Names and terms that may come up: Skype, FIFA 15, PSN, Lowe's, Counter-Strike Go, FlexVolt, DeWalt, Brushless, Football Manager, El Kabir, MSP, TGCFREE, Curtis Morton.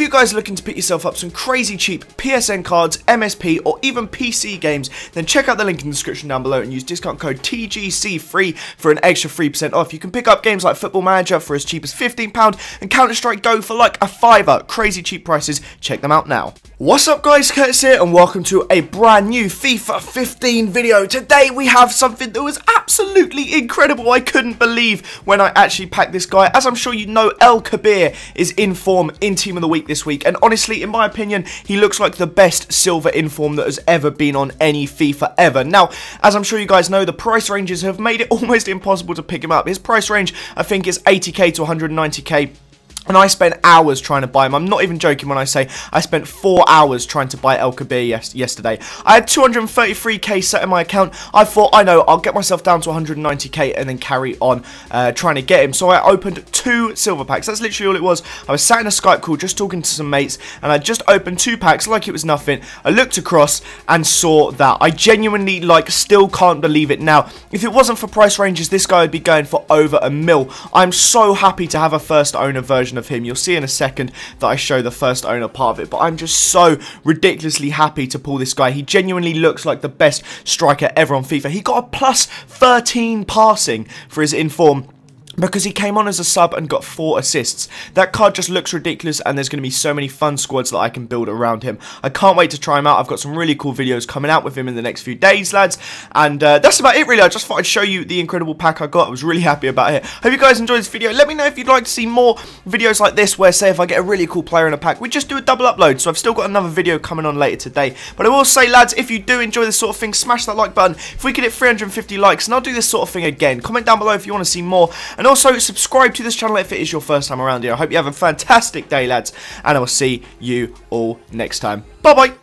if you guys are looking to pick yourself up some crazy cheap PSN cards, MSP or even PC games, then check out the link in the description down below and use discount code TGCFREE for an extra 3% off. You can pick up games like Football Manager for as cheap as £15 and Counter-Strike Go for like a £5. Crazy cheap prices, check them out now. What's up guys, Curtis here and welcome to a brand new FIFA 15 video. Today we have something that was absolutely incredible. I couldn't believe when I actually packed this guy. As I'm sure you know, El Kabir is in form in Team of the Week this week, and honestly, in my opinion, he looks like the best silver in form that has ever been on any FIFA ever. Now, as I'm sure you guys know, the price ranges have made it almost impossible to pick him up. His price range, I think, is 80k to 190k. And I spent hours trying to buy him. I'm not even joking when I say I spent 4 hours trying to buy El Kabir yesterday. I had 233k set in my account. I thought, I know, I'll get myself down to 190k and then carry on trying to get him. So I opened 2 silver packs. That's literally all it was. I was sat in a Skype call just talking to some mates, and I just opened 2 packs like it was nothing. I looked across and saw that. I genuinely, like, still can't believe it now. If it wasn't for price ranges, this guy would be going for over a mil. I'm so happy to have a first owner version of him. You'll see in a second that I show the first owner part of it, but I'm just so ridiculously happy to pull this guy. He genuinely looks like the best striker ever on FIFA. He got a plus 13 passing for his inform, because he came on as a sub and got 4 assists. That card just looks ridiculous, and there's going to be so many fun squads that I can build around him. I can't wait to try him out. I've got some really cool videos coming out with him in the next few days, lads. And that's about it, really. I just thought I'd show you the incredible pack I got. I was really happy about it. Hope you guys enjoyed this video. Let me know if you'd like to see more videos like this, where, say, if I get a really cool player in a pack, we just do a double upload. So I've still got another video coming on later today. But I will say, lads, if you do enjoy this sort of thing, smash that like button. If we could hit 350 likes, and I'll do this sort of thing again. Comment down below if you want to see more. And also, subscribe to this channel if it is your first time around here. I hope you have a fantastic day, lads, and I will see you all next time. Bye-bye.